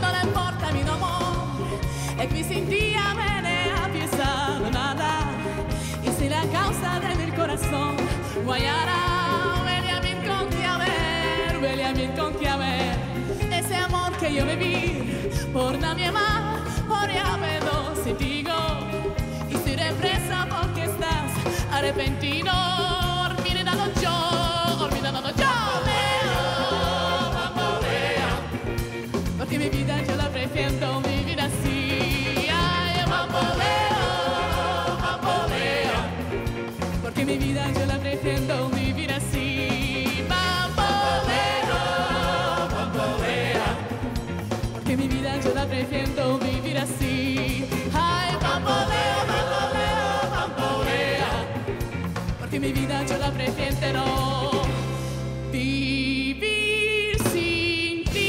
No le importa mi amor, es mi sin día me deja pensado nada. Y si la causa de mi corazón guayará, huele a mi contiaver. Ese amor que yo viví por nadie más, por haberlo si digo y si represa porque estás arrepentido, olvidado yo, bamboleo, bambolea, porque mi vida yo la prefiero vivir así, ay, bamboleo, bambolea, porque mi vida yo la prefiero vivir así. Prefiero vivir así. Ay, bamboleo, bamboleo, bambolea, porque mi vida yo la prefiero vivir sin ti.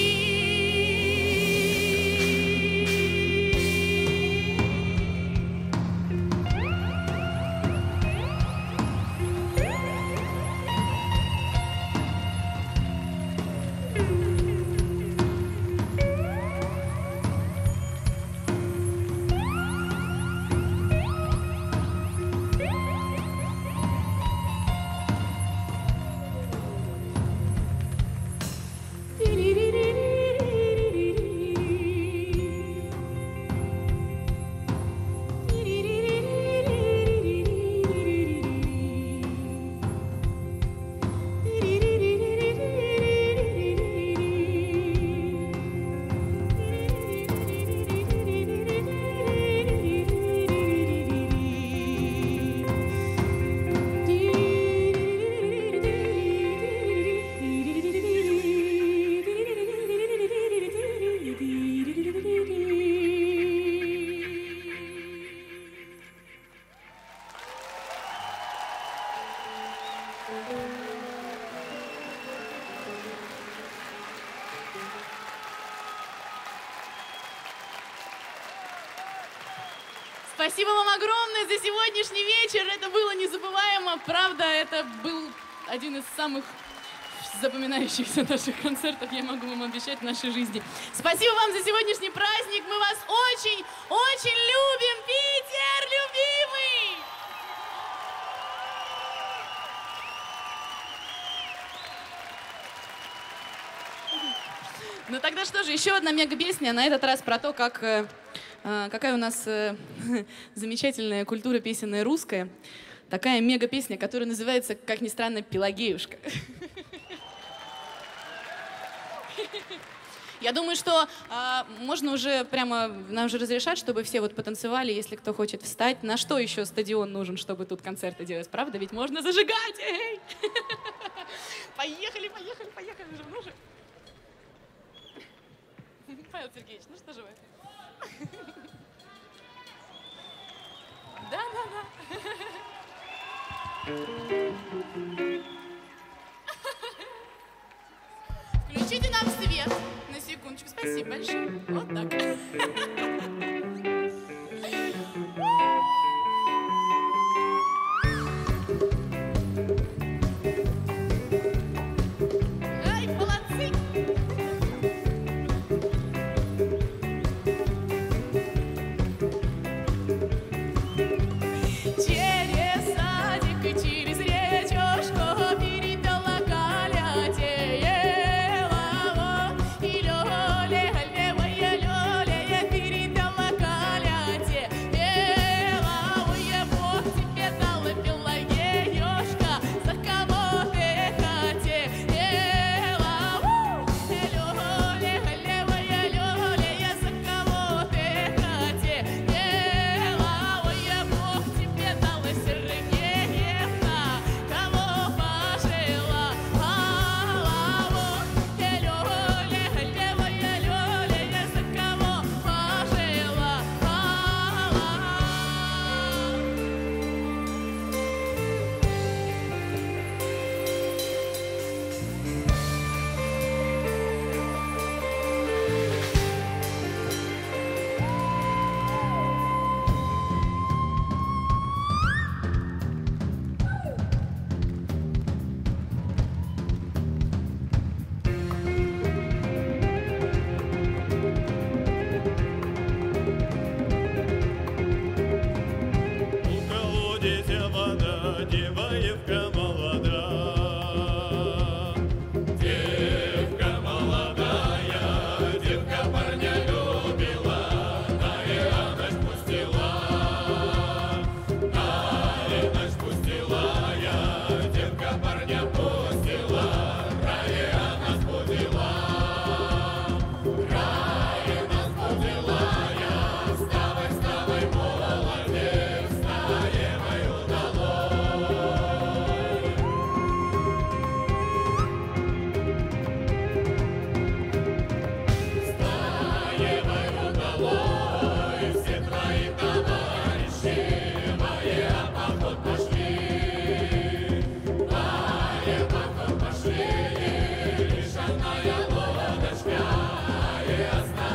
Спасибо вам огромное за сегодняшний вечер. Это было незабываемо. Правда, это был один из самых запоминающихся наших концертов, я могу вам обещать, в нашей жизни. Спасибо вам за сегодняшний праздник. Мы вас очень, очень любим. Питер, любимый! Ну тогда что же, еще одна мега-песня, на этот раз про то, как... Какая у нас замечательная культура песенная русская. Такая мега-песня, которая называется, как ни странно, «Пелагеюшка». Я думаю, что можно уже прямо, нам же разрешать, чтобы все вот потанцевали, если кто хочет встать. На что еще стадион нужен, чтобы тут концерты делать? Правда? Ведь можно зажигать! Поехали, ну же. Павел Сергеевич, ну что же вы? Да. Включите нам свет на секундочку. Спасибо большое. Вот так. Пошли, лишь одна лодочка, и осталась.